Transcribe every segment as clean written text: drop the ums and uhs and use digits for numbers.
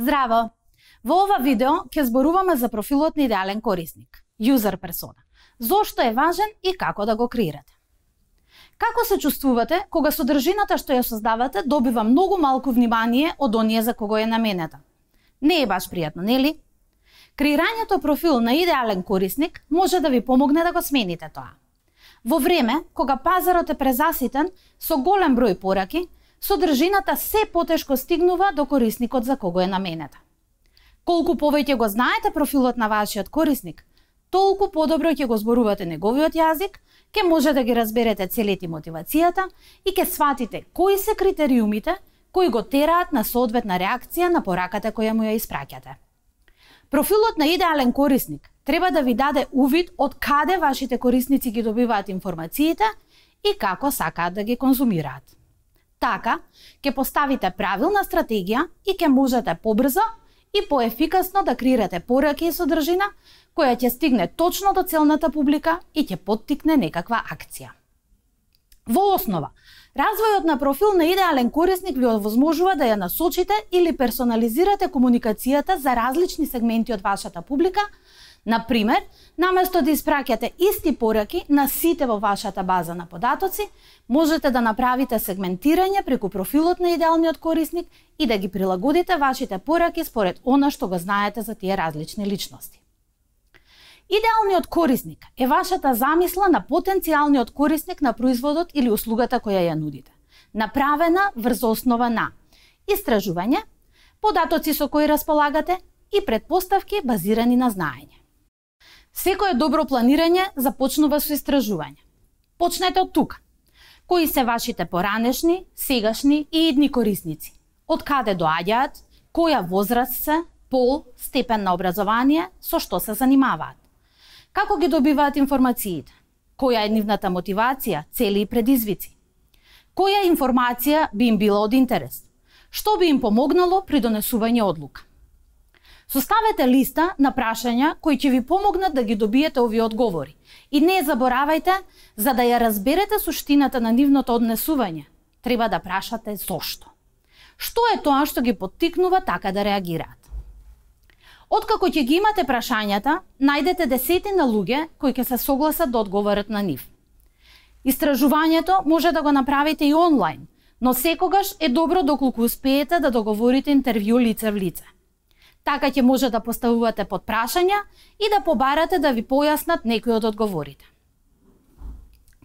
Здраво! Во ова видео ќе зборуваме за профилот на идеален корисник, user persona. Зошто е важен и како да го креирате. Како се чувствувате кога содржината што ја создавате добива многу малку внимание од оние за кого е наменета? Не е баш пријатно, нели? Креирањето профил на идеален корисник може да ви помогне да го смените тоа. Во време кога пазарот е презаситен со голем број пораки, содржината се потешко стигнува до корисникот за кого е наменета. Колку повеќе го знаете профилот на вашиот корисник, толку подобро ќе го зборувате неговиот јазик, ќе може да ги разберете целите мотивацијата и ќе сватите кои се критериумите кои го тераат на соодветна реакција на пораката која му ја испраќате. Профилот на идеален корисник треба да ви даде увид од каде вашите корисници ги добиваат информациите и како сакаат да ги конзумираат. Така, ќе поставите правилна стратегија и ќе можете побрзо и поефикасно да креирате пораки и содржина која ќе стигне точно до целната публика и ќе поттикне некаква акција. Во основа, развојот на профил на идеален корисник ви овозможува да ја насочите или персонализирате комуникацијата за различни сегменти од вашата публика. Например, наместо да испраќате исти пораки на сите во вашата база на податоци, можете да направите сегментирање преку профилот на идеалниот корисник и да ги прилагодите вашите пораки според она што го знаете за тие различни личности. Идеалниот корисник е вашата замисла на потенцијалниот корисник на производот или услугата која ја нудите, направена врз основа на истражување, податоци со кои располагате и предпоставки базирани на знаење. Секое добро планирање започнува со истражување. Почнете од тука. Кои се вашите поранешни, сегашни и идни корисници? Од каде доаѓаат? Која возраст се? Пол, степен на образование, со што се занимаваат? Како ги добиваат информациите? Која е нивната мотивација, цели и предизвици? Која информација би им била од интерес? Што би им помогнало при донесување одлука? Составете листа на прашања кои ќе ви помогнат да ги добиете овие одговори. И не заборавајте, за да ја разберете суштината на нивното однесување, треба да прашате зошто. Што е тоа што ги поттикнува така да реагираат? Откако ќе ги имате прашањата, најдете десетина луѓе кои ќе се согласат да одговорат на нив. Истражувањето може да го направите и онлайн, но секогаш е добро доколку успеете да договорите интервју лице в лице. Така ќе може да поставувате подпрашања и да побарате да ви појаснат некои од одговорите.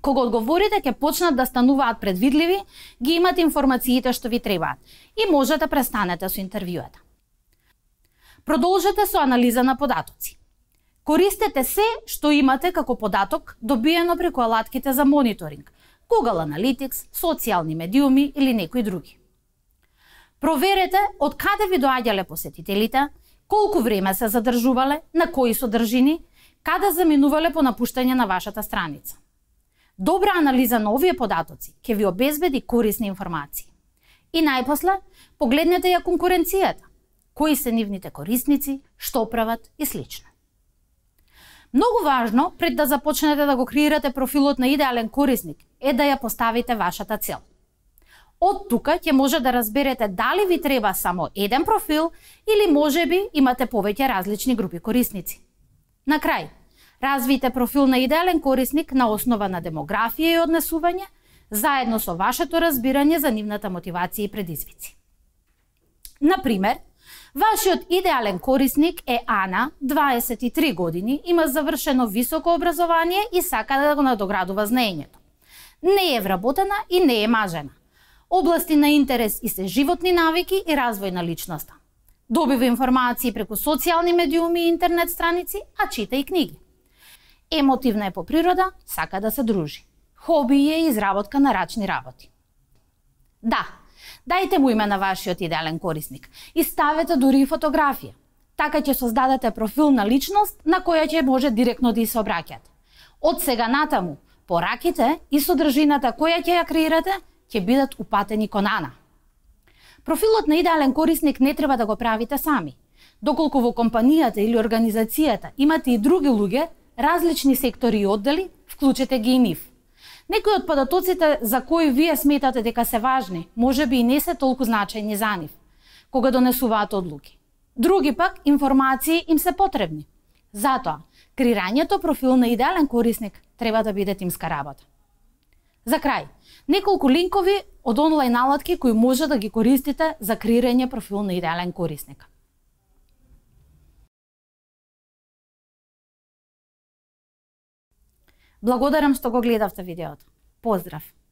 Кога одговорите ќе почнат да стануваат предвидливи, ги имате информациите што ви требаат и можете престанете со интервјуата. Продолжете со анализа на податоци. Користете се што имате како податок добиено преку алатките за мониторинг, Google Analytics, социјални медиуми или некои други. Проверете од каде ви доаѓале посетителите, колку време се задржувале, на кои содржини, каде заминувале по напуштање на вашата страница. Добра анализа на овие податоци ќе ви обезбеди корисни информации. И најпосле, погледнете ја конкуренцијата, кои се нивните корисници, што прават и слично. Многу важно, пред да започнете да го креирате профилот на идеален корисник, е да ја поставите вашата цел. Од тука ќе може да разберете дали ви треба само еден профил или можеби имате повеќе различни групи корисници. На крај, развијте профил на идеален корисник на основа на демографија и однесување, заедно со вашето разбирање за нивната мотивација и предизвици. Например, вашиот идеален корисник е Ана, 23 години, има завршено високо образование и сака да го надоградува знаењето. Не е вработена и не е мажена. Области на интерес и се животни навики и развој на личноста. Добива информации преку социјални медиуми и интернет страници, а чита и книги. Емотивна е по природа, сака да се дружи. Хоби е изработка на рачни работи. Да, дајте му име на вашиот идеален корисник и ставете дури и фотографија. Така ќе создадете профил на личност на која ќе може директно да се обраќате. Од сега натаму, пораките и содржината која ќе ја креирате ќе бидат упатени кон Ана. Профилот на идеален корисник не треба да го правите сами. Доколку во компанијата или организацијата имате и други луѓе, различни сектори и оддели, вклучете ги и нив. Некои од податоците за кои вие сметате дека се важни, можеби и не се толку значајни за нив, кога донесуваат одлуки. Други пак информации им се потребни. Затоа, креирањето профил на идеален корисник треба да биде тимска работа. За крај, неколку линкови од онлайн алатки кои може да ги користите за креирање профил на идеален корисник. Благодарам што го гледавте видеото. Поздрав!